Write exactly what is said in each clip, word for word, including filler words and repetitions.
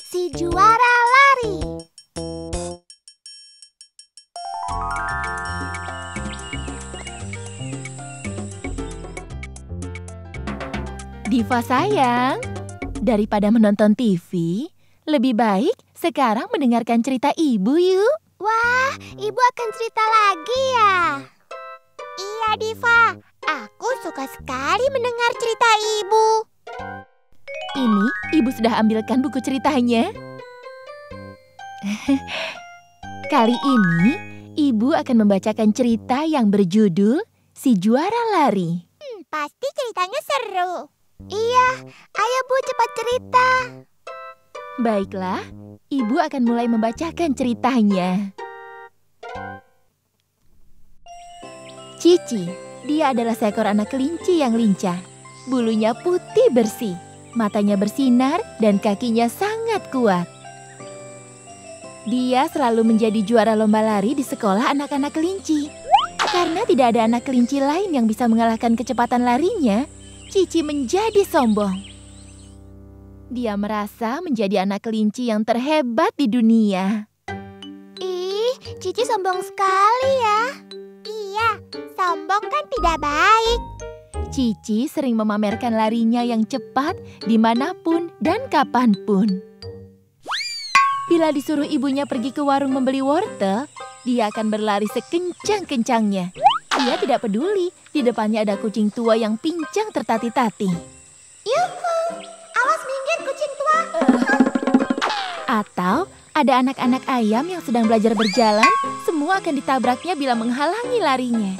Si Juara Lari. Diva sayang, daripada menonton T V, lebih baik sekarang mendengarkan cerita ibu yuk. Wah, ibu akan cerita lagi ya? Iya Diva, aku suka sekali mendengar cerita ibu. Ini ibu sudah ambilkan buku ceritanya. Kali ini ibu akan membacakan cerita yang berjudul Si Juara Lari. Hmm, pasti ceritanya seru. Iya, ayo Bu cepat cerita. Baiklah, ibu akan mulai membacakan ceritanya. Cici, dia adalah seekor anak kelinci yang lincah. Bulunya putih bersih, matanya bersinar dan kakinya sangat kuat. Dia selalu menjadi juara lomba lari di sekolah anak-anak kelinci. Karena tidak ada anak kelinci lain yang bisa mengalahkan kecepatan larinya, Cici menjadi sombong. Dia merasa menjadi anak kelinci yang terhebat di dunia. Ih, Cici sombong sekali ya. Iya, sombong kan tidak baik. Cici sering memamerkan larinya yang cepat dimanapun dan kapanpun. Bila disuruh ibunya pergi ke warung membeli wortel, dia akan berlari sekencang-kencangnya. Dia tidak peduli, di depannya ada kucing tua yang pincang tertatih-tatih. Yuhu, awas minggir kucing tua. Atau ada anak-anak ayam yang sedang belajar berjalan, semua akan ditabraknya bila menghalangi larinya.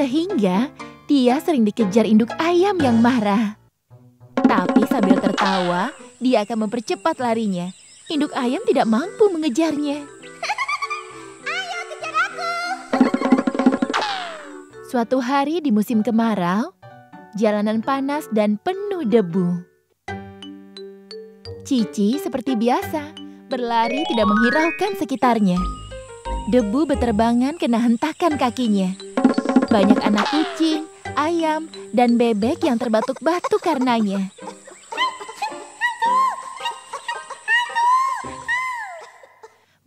Sehingga dia sering dikejar induk ayam yang marah. Tapi sambil tertawa, dia akan mempercepat larinya. Induk ayam tidak mampu mengejarnya. Ayo kejar aku! Suatu hari di musim kemarau, jalanan panas dan penuh debu. Cici seperti biasa, berlari tidak menghiraukan sekitarnya. Debu berterbangan kena hentakan kakinya. Banyak anak kucing, ayam, dan bebek yang terbatuk-batuk karenanya.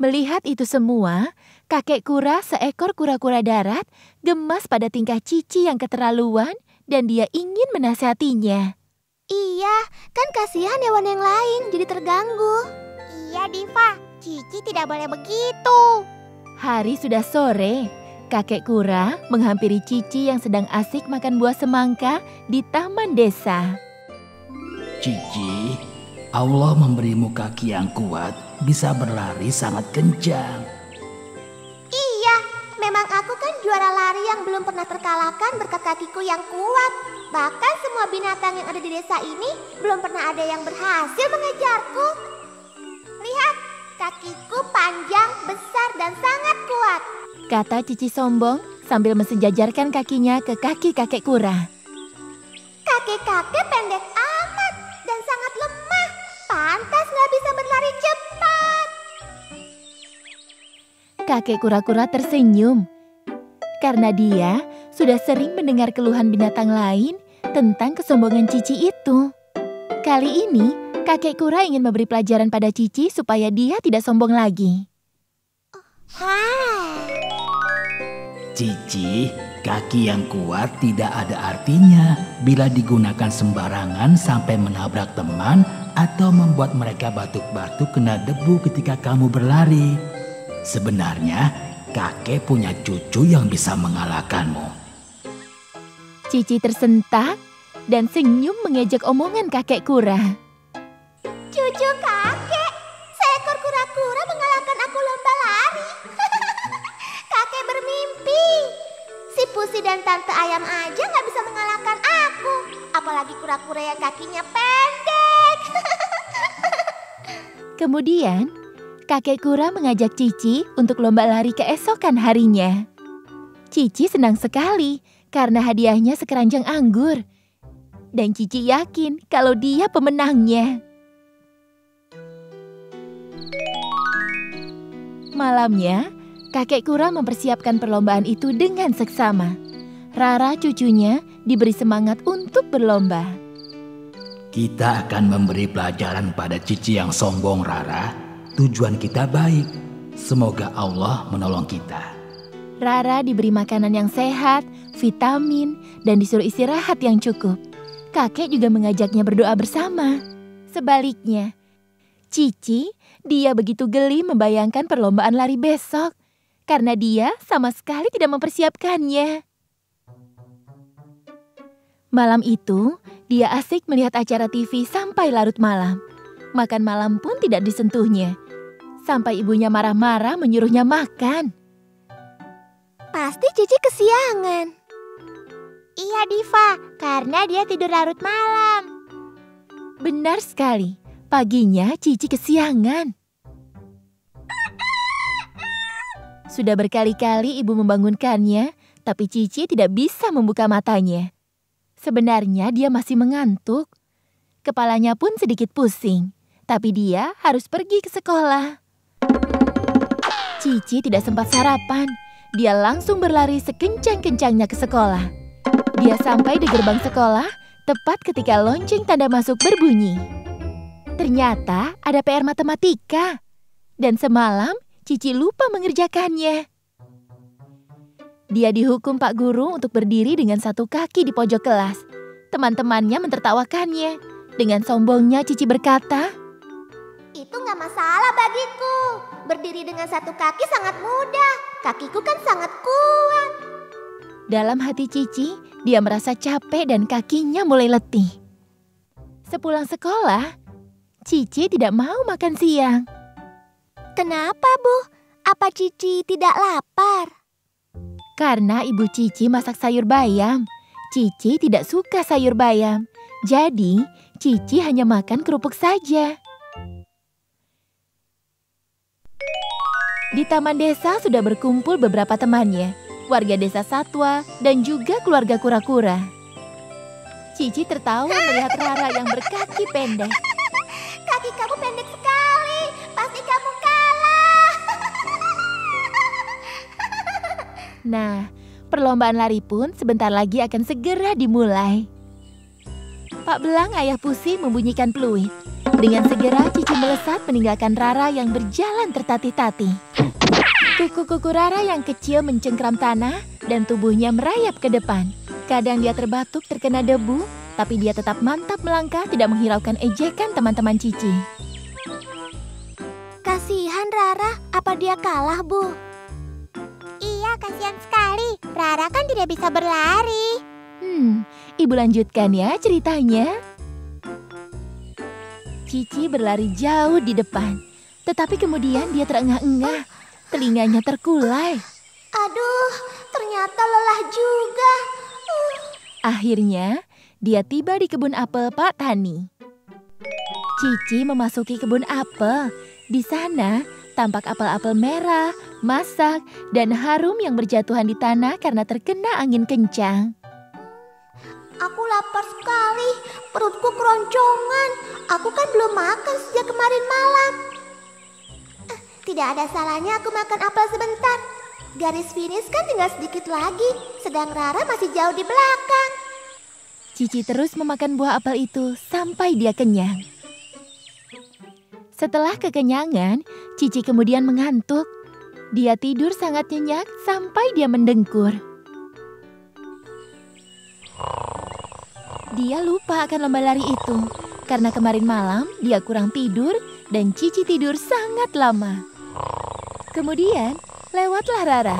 Melihat itu semua, kakek kura seekor kura-kura darat gemas pada tingkah Cici yang keterlaluan dan dia ingin menasihatinya. Iya, kan kasihan hewan yang lain jadi terganggu. Iya Diva, Cici tidak boleh begitu. Hari sudah sore, kakek kura menghampiri Cici yang sedang asik makan buah semangka di taman desa. Cici, Allah memberimu kaki yang kuat, bisa berlari sangat kencang. Iya, memang aku kan juara lari yang belum pernah terkalahkan berkat kakiku yang kuat. Bahkan semua binatang yang ada di desa ini belum pernah ada yang berhasil mengejarku. Lihat, kakiku panjang, besar, dan sangat kuat. Kata Cici sombong sambil mensejajarkan kakinya ke kaki kakek kura. Kakek-kakek pendek amat dan sangat lemah. Pantas nggak bisa berlari cepat. Kakek kura-kura tersenyum karena dia sudah sering mendengar keluhan binatang lain tentang kesombongan Cici itu. Kali ini, kakek kura ingin memberi pelajaran pada Cici supaya dia tidak sombong lagi. Hai. Cici, kaki yang kuat tidak ada artinya bila digunakan sembarangan sampai menabrak teman atau membuat mereka batuk-batuk kena debu ketika kamu berlari. Sebenarnya, kakek punya cucu yang bisa mengalahkanmu. Cici tersentak dan senyum mengejek omongan kakek kura. Cucu kakek, seekor kura-kura mengalahkan aku lomba lari. Kakek bermimpi. Si Pusi dan Tante Ayam aja nggak bisa mengalahkan aku. Apalagi kura-kura yang kakinya pendek. Kemudian, kakek kura mengajak Cici untuk lomba lari keesokan harinya. Cici senang sekali karena hadiahnya sekeranjang anggur. Dan Cici yakin kalau dia pemenangnya. Malamnya, kakek kura mempersiapkan perlombaan itu dengan seksama. Rara cucunya diberi semangat untuk berlomba. Kita akan memberi pelajaran pada Cici yang sombong, Rara. Tujuan kita baik. Semoga Allah menolong kita. Rara diberi makanan yang sehat, vitamin, dan disuruh istirahat yang cukup. Kakek juga mengajaknya berdoa bersama. Sebaliknya, Cici, dia begitu geli membayangkan perlombaan lari besok karena dia sama sekali tidak mempersiapkannya. Malam itu, dia asik melihat acara T V sampai larut malam. Makan malam pun tidak disentuhnya. Sampai ibunya marah-marah menyuruhnya makan. Pasti Cici kesiangan. Iya, Diva, karena dia tidur larut malam. Benar sekali. Paginya Cici kesiangan. Sudah berkali-kali ibu membangunkannya, tapi Cici tidak bisa membuka matanya. Sebenarnya dia masih mengantuk. Kepalanya pun sedikit pusing, tapi dia harus pergi ke sekolah. Cici tidak sempat sarapan. Dia langsung berlari sekencang-kencangnya ke sekolah. Dia sampai di gerbang sekolah, tepat ketika lonceng tanda masuk berbunyi. Ternyata ada P R matematika. Dan semalam Cici lupa mengerjakannya. Dia dihukum Pak Guru untuk berdiri dengan satu kaki di pojok kelas. Teman-temannya mentertawakannya. Dengan sombongnya Cici berkata, "Itu nggak masalah bagiku. Berdiri dengan satu kaki sangat mudah. Kakiku kan sangat kuat." Dalam hati Cici, dia merasa capek dan kakinya mulai letih. Sepulang sekolah, Cici tidak mau makan siang. Kenapa, Bu? Apa Cici tidak lapar? Karena ibu Cici masak sayur bayam. Cici tidak suka sayur bayam. Jadi, Cici hanya makan kerupuk saja. Di taman desa sudah berkumpul beberapa temannya. Warga desa satwa dan juga keluarga kura-kura. Cici tertawa melihat Rara yang berkaki pendek. "Kaki kamu pendek sekali, pasti kamu kalah." Nah, perlombaan lari pun sebentar lagi akan segera dimulai. Pak Belang ayah Pusi membunyikan peluit. Dengan segera Cici melesat meninggalkan Rara yang berjalan tertatih-tatih. Kuku-kuku Rara yang kecil mencengkram tanah dan tubuhnya merayap ke depan. Kadang dia terbatuk terkena debu, tapi dia tetap mantap melangkah, tidak menghiraukan ejekan teman-teman Cici. Kasihan Rara, apa dia kalah, Bu? Iya, kasihan sekali. Rara kan tidak bisa berlari. Hmm, ibu lanjutkan ya ceritanya. Cici berlari jauh di depan. Tetapi kemudian dia terengah-engah. Telinganya terkulai. Aduh, ternyata lelah juga. Uh. Akhirnya, dia tiba di kebun apel Pak Tani. Cici memasuki kebun apel. Di sana, tampak apel-apel merah, masak, dan harum yang berjatuhan di tanah karena terkena angin kencang. Aku lapar sekali, perutku keroncongan. Aku kan belum makan sejak kemarin malam. Eh, tidak ada salahnya aku makan apel sebentar. Garis finish kan tinggal sedikit lagi, sedang Rara masih jauh di belakang. Cici terus memakan buah apel itu sampai dia kenyang. Setelah kekenyangan, Cici kemudian mengantuk. Dia tidur sangat nyenyak sampai dia mendengkur. Dia lupa akan lomba lari itu. Karena kemarin malam dia kurang tidur dan Cici tidur sangat lama. Kemudian lewatlah Rara.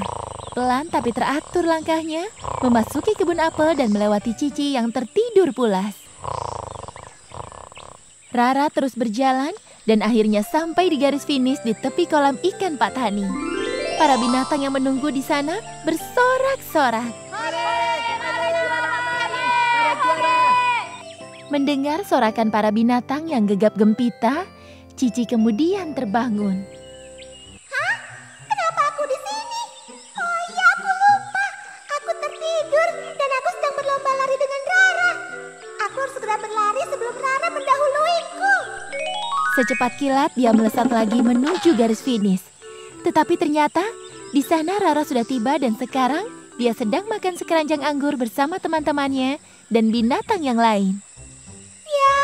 Pelan tapi teratur langkahnya, memasuki kebun apel dan melewati Cici yang tertidur pulas. Rara terus berjalan dan akhirnya sampai di garis finish di tepi kolam ikan Pak Tani. Para binatang yang menunggu di sana bersorak-sorak. Mendengar sorakan para binatang yang gegap gempita, Cici kemudian terbangun. Secepat kilat dia melesat lagi menuju garis finish. Tetapi ternyata di sana Rara sudah tiba dan sekarang dia sedang makan sekeranjang anggur bersama teman-temannya dan binatang yang lain. Ya,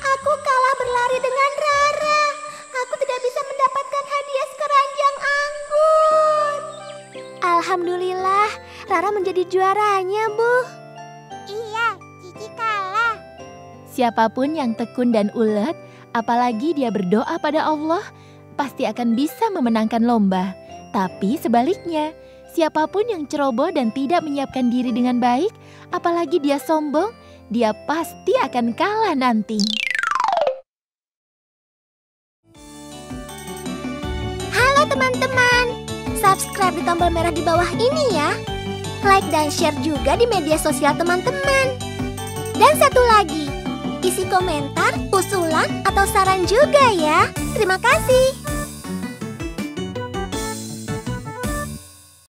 aku kalah berlari dengan Rara. Aku tidak bisa mendapatkan hadiah sekeranjang anggur. Alhamdulillah, Rara menjadi juaranya, Bu. Iya, Cici kalah. Siapapun yang tekun dan ulet, apalagi dia berdoa pada Allah, pasti akan bisa memenangkan lomba. Tapi sebaliknya, siapapun yang ceroboh dan tidak menyiapkan diri dengan baik, apalagi dia sombong, dia pasti akan kalah nanti. Halo teman-teman, subscribe di tombol merah di bawah ini ya. Like dan share juga di media sosial teman-teman. Dan satu lagi, isi komentar, usulan, atau saran juga ya. Terima kasih.